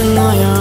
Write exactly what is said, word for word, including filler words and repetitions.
paranoia.